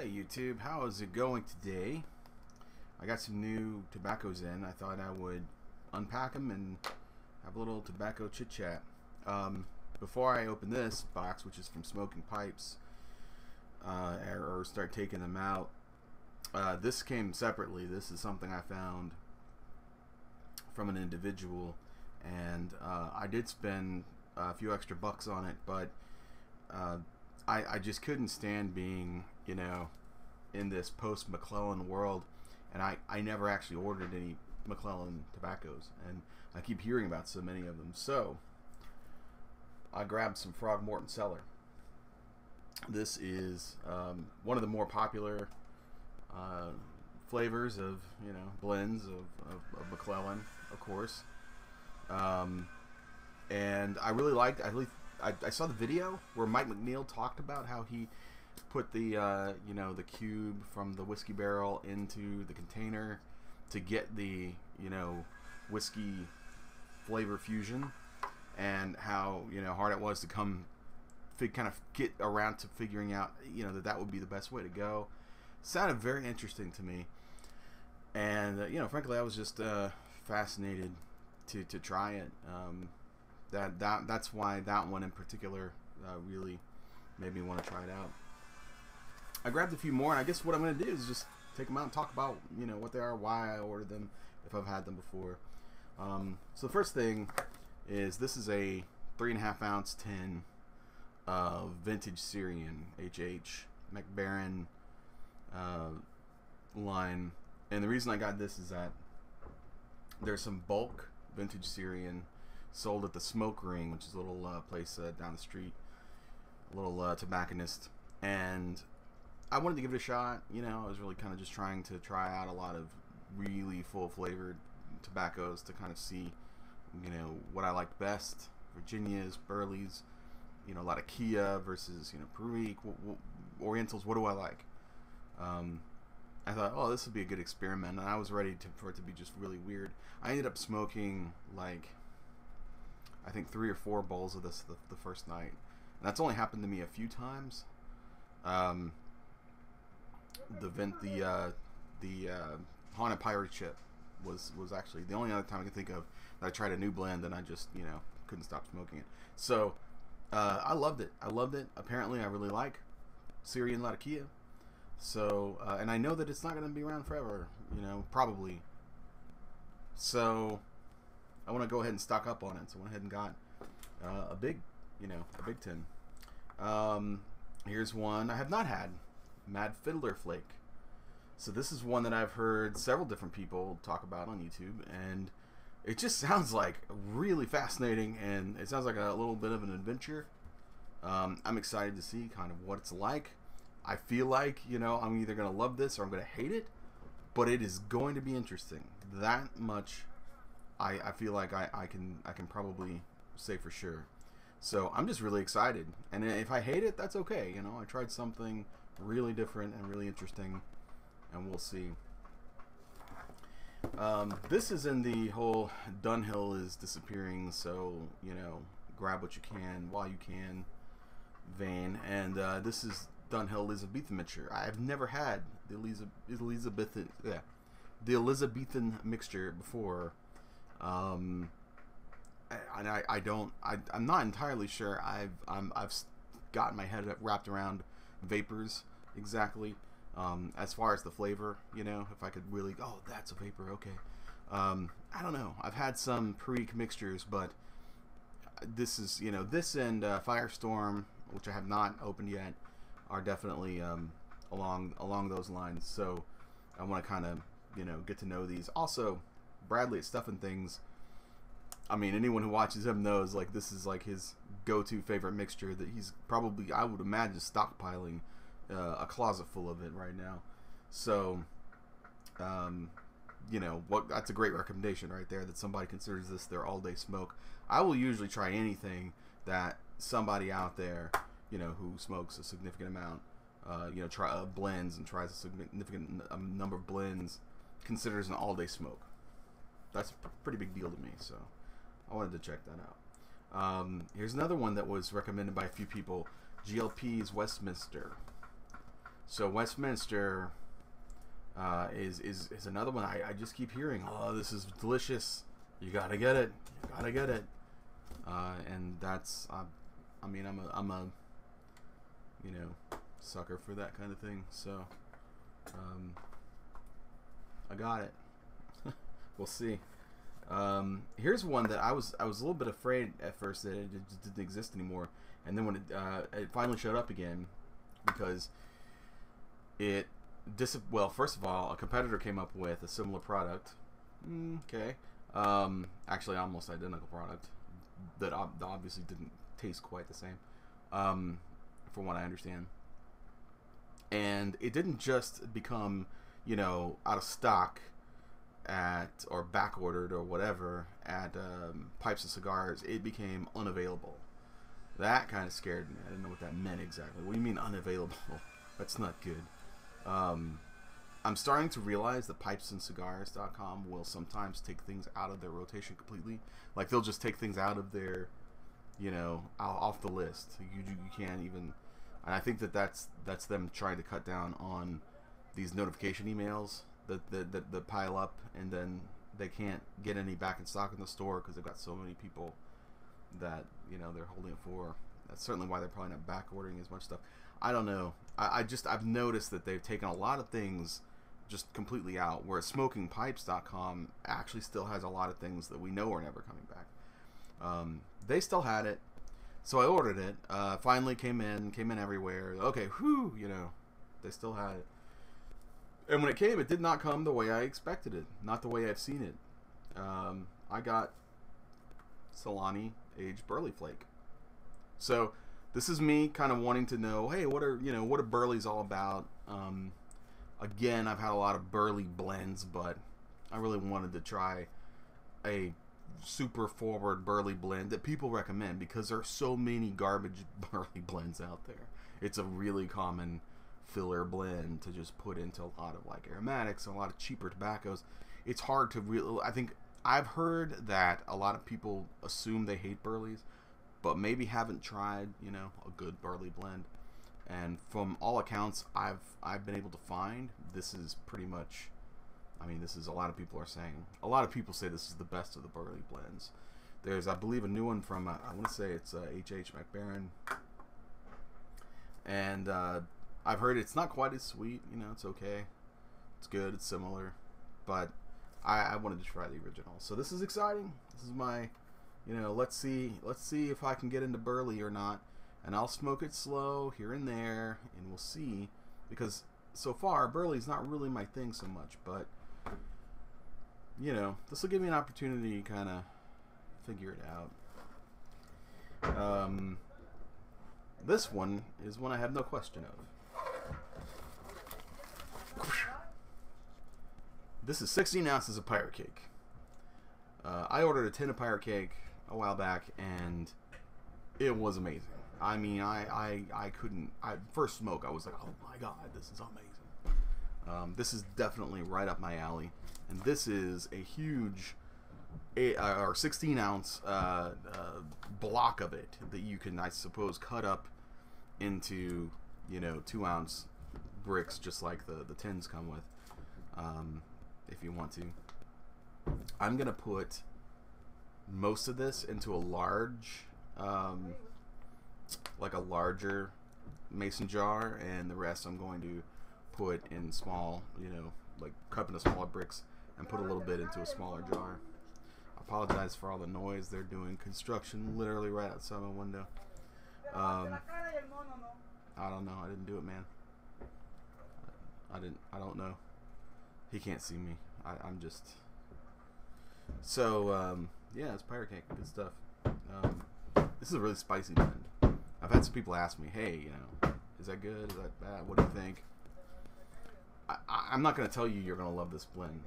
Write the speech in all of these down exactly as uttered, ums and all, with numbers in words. Hey YouTube, how is it going today? I got some new tobaccos in. I thought I would unpack them and have a little tobacco chit chat. Um, before I open this box, which is from Smoking Pipes, uh, or, or start taking them out, uh, this came separately. This is something I found from an individual, and uh, I did spend a few extra bucks on it, but uh, I, I just couldn't stand being, you know, in this post McClellan world, and I, I never actually ordered any McClellan tobaccos, and I keep hearing about so many of them. So I grabbed some Frog Morton Cellar. This is um, one of the more popular uh, flavors of, you know, blends of, of, of McClellan, of course. Um, and I really liked, I, I, I saw the video where Mike McNeil talked about how he put the uh, you know, the cube from the whiskey barrel into the container to get the, you know, whiskey flavor fusion, and how, you know, hard it was to come to kind of get around to figuring out, you know, that that would be the best way to go. It sounded very interesting to me, and uh, you know, frankly, I was just uh, fascinated to to try it. Um, that that that's why that one in particular uh, really made me want to try it out. I grabbed a few more, and I guess what I'm going to do is just take them out and talk about, you know, what they are, why I ordered them, if I've had them before. Um, so the first thing is, this is a three and a half ounce tin of vintage Syrian H H McBaren uh, line, and the reason I got this is that there's some bulk vintage Syrian sold at the Smoke Ring, which is a little uh, place uh, down the street, a little uh, tobacconist, and I wanted to give it a shot. You know, I was really kind of just trying to try out a lot of really full flavored tobaccos to kind of see, you know, what I liked best. Virginia's, Burley's, you know, a lot of Kia versus, you know, Perique, Orientals. What do I like? Um, I thought, oh, this would be a good experiment, and I was ready to, for it to be just really weird. I ended up smoking like, I think three or four bowls of this the, the first night, and that's only happened to me a few times. Um, the vent the uh, the uh, haunted pirate ship was was actually the only other time I can think of that I tried a new blend and I just, you know, couldn't stop smoking it. So uh, I loved it. I loved it. Apparently I really like Syrian Latakia. So uh, and I know that it's not going to be around forever, you know, probably. So I want to go ahead and stock up on it. So I went ahead and got uh, a big, you know, a big tin. Um, here's one I have not had. Mad Fiddler Flake. So this is one that I've heard several different people talk about on YouTube, and it just sounds like really fascinating, and it sounds like a little bit of an adventure. Um, I'm excited to see kind of what it's like. I feel like, you know, I'm either going to love this or I'm going to hate it, but it is going to be interesting. That much I, I feel like I, I can I can probably say for sure. So I'm just really excited, and if I hate it, that's okay. You know, I tried something really different and really interesting, and we'll see. Um, this is in the whole Dunhill is disappearing, so, you know, grab what you can while you can vein, and uh, this is Dunhill Elizabethan mixture. I've never had the Elizabeth Elizabethan yeah the Elizabethan mixture before, um, and I, I don't I, I'm not entirely sure I've I'm, I've got my head wrapped around vapors exactly, um, as far as the flavor, you know, if I could really, oh, that's a vapor, okay. um, I don't know, I've had some Perique mixtures, but this is, you know, this and uh, Firestorm, which I have not opened yet, are definitely um, along along those lines. So I want to kind of, you know, get to know these. Also Bradley at Stuffin' Things, I mean, anyone who watches him knows, like, this is like his go-to favorite mixture that he's probably, I would imagine, stockpiling uh, a closet full of it right now. So, um, you know, what? That's a great recommendation right there, that somebody considers this their all-day smoke. I will usually try anything that somebody out there, you know, who smokes a significant amount, uh, you know, try uh, blends and tries a significant number of blends, considers an all-day smoke. That's a pretty big deal to me, so I wanted to check that out. Um, here's another one that was recommended by a few people, G L P's Westminster. So Westminster uh, is, is is another one I, I just keep hearing. Oh, this is delicious. You gotta get it. You gotta get it. Uh, and that's uh, I mean I'm a I'm a you know sucker for that kind of thing. So um, I got it. We'll see. Um, here's one that I was I was a little bit afraid at first that it just didn't exist anymore, and then when it, uh, it finally showed up again, because it dis well first of all a competitor came up with a similar product, okay, mm, um, actually almost identical product that ob obviously didn't taste quite the same, um, from what I understand, and it didn't just become you know out of stock at or back ordered or whatever at um, Pipes and Cigars. It became unavailable. That kind of scared me. I didn't know what that meant exactly. What do you mean unavailable? That's not good. um, I'm starting to realize that pipes and cigars dot com will sometimes take things out of their rotation completely. Like they'll just take things out of their you know off the list. You, you can't even, and I think that that's that's them trying to cut down on these notification emails that the, the, the pile up, and then they can't get any back in stock in the store because they've got so many people that you know they're holding it for. That's certainly why they're probably not back ordering as much stuff. I don't know. I, I just I've noticed that they've taken a lot of things just completely out, whereas smoking pipes dot com actually still has a lot of things that we know are never coming back. Um, they still had it, so I ordered it. Uh, finally came in came in everywhere. Okay, whew, you know they still had it. And when it came, it did not come the way I expected it. Not the way I've seen it. Um, I got Solani aged Burley Flake. So this is me kind of wanting to know, hey, what are you know what are Burleys all about? Um, again, I've had a lot of Burley blends, but I really wanted to try a super forward Burley blend that people recommend, because there are so many garbage Burley blends out there. It's a really common filler blend to just put into a lot of like aromatics and a lot of cheaper tobaccos. It's hard to really, I think I've heard that a lot of people assume they hate Burleys, but maybe haven't tried you know a good Burley blend. And from all accounts I've I've been able to find, this is pretty much, I mean this is a lot of people are saying a lot of people say this is the best of the Burley blends. There's I believe a new one from uh, I want to say it's uh, H H McBaren, and uh, I've heard it's not quite as sweet, you know, it's okay, it's good, it's similar, but I, I wanted to try the original. So this is exciting. This is my, you know, let's see, let's see if I can get into Burley or not, and I'll smoke it slow here and there, and we'll see, because so far Burley's not really my thing so much, but, you know, this will give me an opportunity to kind of figure it out. Um, this one is one I have no question of. This is sixteen ounces of pirate cake. Uh, I ordered a tin of pirate cake a while back, and it was amazing. I mean, I I, I couldn't. I first smoke, I was like, oh my god, this is amazing. Um, this is definitely right up my alley, and this is a huge, eight, uh, or sixteen ounce uh, uh, block of it that you can, I suppose, cut up into you know two ounce bricks, just like the the tins come with. Um, if you want to, I'm gonna put most of this into a large, um, like a larger mason jar, and the rest I'm going to put in small, you know, like cut into smaller bricks, and put a little bit into a smaller jar. I apologize for all the noise. They're doing construction literally right outside my window. Um, I don't know. I didn't do it, man. I didn't. I don't know. He can't see me. I, I'm just... So, um, yeah, it's pirate cake. Good stuff. Um, this is a really spicy blend. I've had some people ask me, hey, you know, is that good? Is that bad? What do you think? I, I, I'm not going to tell you you're going to love this blend.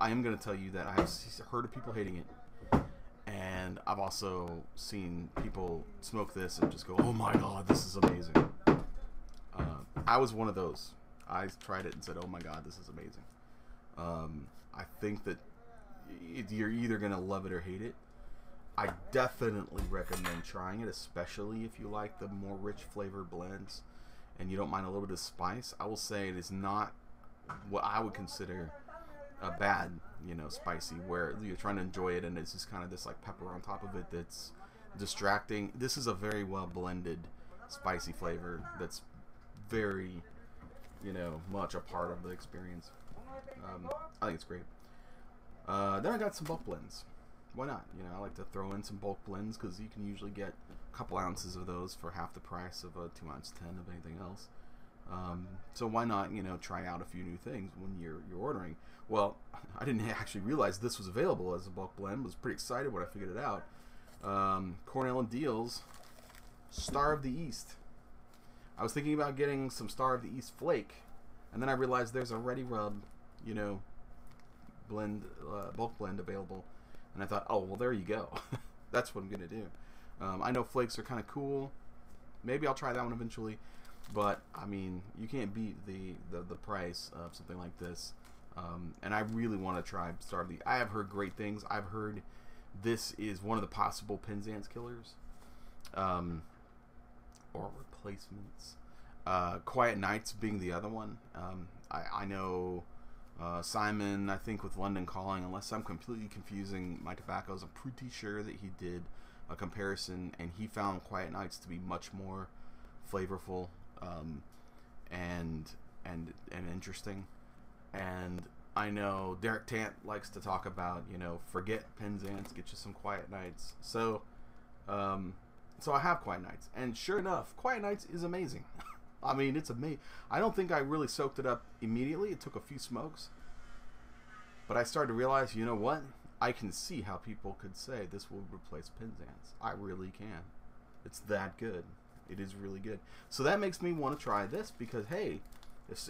I am going to tell you that I have heard of people hating it. And I've also seen people smoke this and just go, oh my god, this is amazing. Uh, I was one of those. I tried it and said, oh my god, this is amazing. Um, I think that it, you're either going to love it or hate it. I definitely recommend trying it, especially if you like the more rich flavor blends and you don't mind a little bit of spice, I will say it is not what I would consider a bad, you know, spicy, where you're trying to enjoy it and it's just kind of this like pepper on top of it that's distracting. This is a very well blended spicy flavor that's very, you know, much a part of the experience. Um, I think it's great. Uh, then I got some bulk blends. Why not? You know, I like to throw in some bulk blends because you can usually get a couple ounces of those for half the price of a two ounce ten of anything else. Um, so why not, you know, try out a few new things when you're you're ordering. Well, I didn't actually realize this was available as a bulk blend. I was pretty excited when I figured it out. Um, Cornell and Diehl's Star of the East. I was thinking about getting some Star of the East Flake, and then I realized there's a ready rub, you know, blend uh, bulk blend available. And I thought, oh, well, there you go. That's what I'm going to do. Um, I know flakes are kind of cool. Maybe I'll try that one eventually. But, I mean, you can't beat the, the, the price of something like this. Um, and I really want to try Star of the... I have heard great things. I've heard this is one of the possible Penzance killers. Um, or replacements. Uh, Quiet Nights being the other one. Um, I, I know... Uh, Simon, I think, with London Calling, unless I'm completely confusing my tobaccos, I'm pretty sure that he did a comparison, and he found Quiet Nights to be much more flavorful um, and and and interesting. And I know Derek Tant likes to talk about, you know, forget Penzance, get you some Quiet Nights. So, um, so I have Quiet Nights, and sure enough, Quiet Nights is amazing. I mean, it's amazing. I don't think I really soaked it up immediately. It took a few smokes. But I started to realize, you know what? I can see how people could say this will replace Penzance. I really can. It's that good. It is really good. So that makes me want to try this because, hey, if,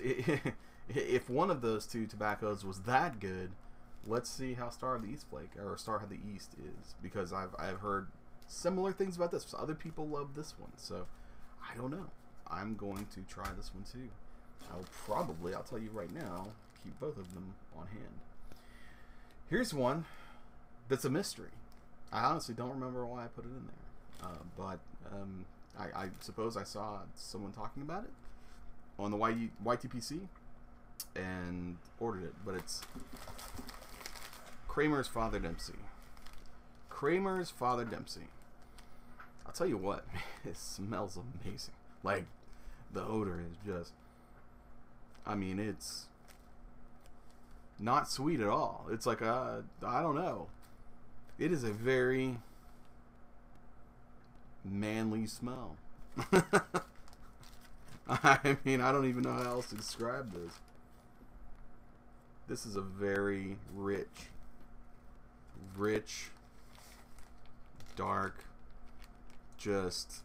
if one of those two tobaccos was that good, let's see how Star of the East Flake or Star of the East is, because I've, I've heard similar things about this. Other people love this one. So I don't know. I'm going to try this one too. I'll probably, I'll tell you right now, keep both of them on hand. Here's one that's a mystery. I honestly don't remember why I put it in there, uh, but um, I, I suppose I saw someone talking about it on the Y T P C and ordered it. But it's Kramer's Father Dempsey. Kramer's Father Dempsey. I'll tell you what, it smells amazing. Like, the odor is just, I mean, it's not sweet at all. It's like a, I don't know. It is a very manly smell. I mean, I don't even know how else to describe this. This is a very rich, rich, dark, just...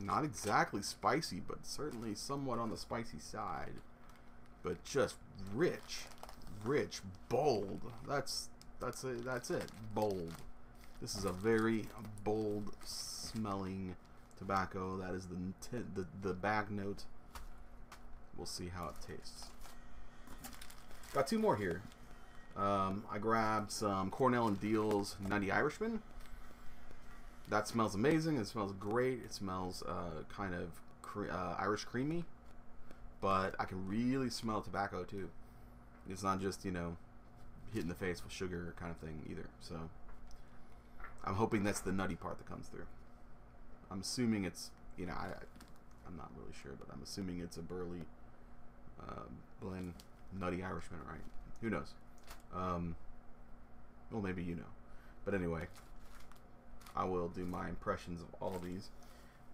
not exactly spicy, but certainly somewhat on the spicy side, but just rich, rich, bold. That's that's it. That's it. Bold. This is a very bold smelling tobacco. That is the the the back note. We'll see how it tastes. Got two more here. Um, I grabbed some Cornell and Diehl's Nutty Irishman. That smells amazing. It smells great. It smells uh, kind of cre uh, Irish creamy, but I can really smell tobacco too. It's not just, you know, hit in the face with sugar kind of thing either. So I'm hoping that's the nutty part that comes through. I'm assuming it's, you know, I, I'm not really sure, but I'm assuming it's a burly uh, blend, Nutty Irishman, right? Who knows? Um, well, maybe you know. But anyway, I will do my impressions of all of these.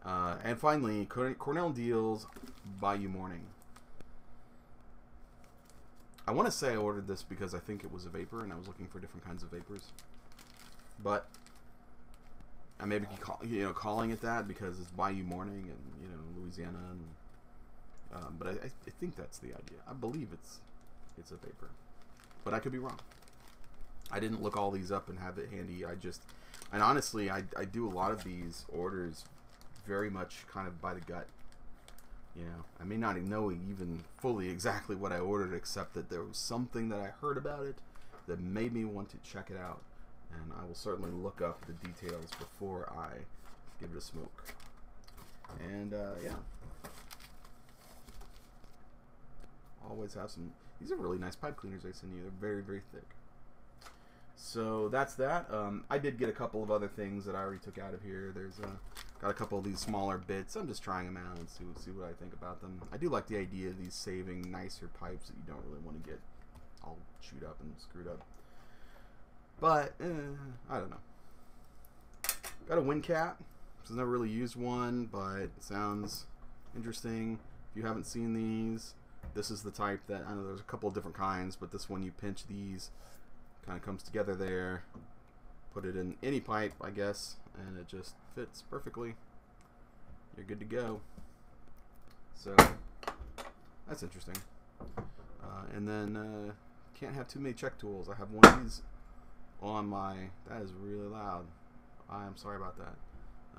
Uh, and finally, Cornell and Diehl's Bayou Morning. I want to say I ordered this because I think it was a vapor and I was looking for different kinds of vapors. But I maybe keep call, you know, calling it that because it's Bayou Morning and, you know, Louisiana. And, um, but I, I think that's the idea. I believe it's it's a vapor. But I could be wrong. I didn't look all these up and have it handy. I just... And honestly, I, I do a lot of these orders very much kind of by the gut. You know, I may not know even fully exactly what I ordered, except that there was something that I heard about it that made me want to check it out. And I will certainly look up the details before I give it a smoke. And, uh, yeah, always have some. These are really nice pipe cleaners I send you. They're very, very thick. So that's that. Um, I did get a couple of other things that I already took out of here. There's a, got a couple of these smaller bits. I'm just trying them out and see, see what I think about them. I do like the idea of these saving nicer pipes that you don't really want to get all chewed up and screwed up. But, eh, I don't know. Got a wind cap. I've never really used one, but it sounds interesting. If you haven't seen these, this is the type that, I know there's a couple of different kinds, but this one you pinch these, kind of comes together there, put it in any pipe, I guess, and it just fits perfectly. You're good to go. So, that's interesting. Uh, and then, uh, can't have too many check tools. I have one of these on my, that is really loud. I'm sorry about that.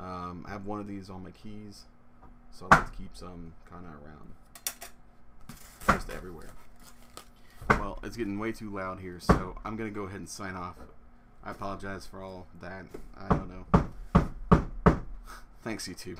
Um, I have one of these on my keys, so I like to keep some kind of around, just everywhere. Well, it's getting way too loud here, so I'm going to go ahead and sign off. I apologize for all that. I don't know. Thanks, YouTube.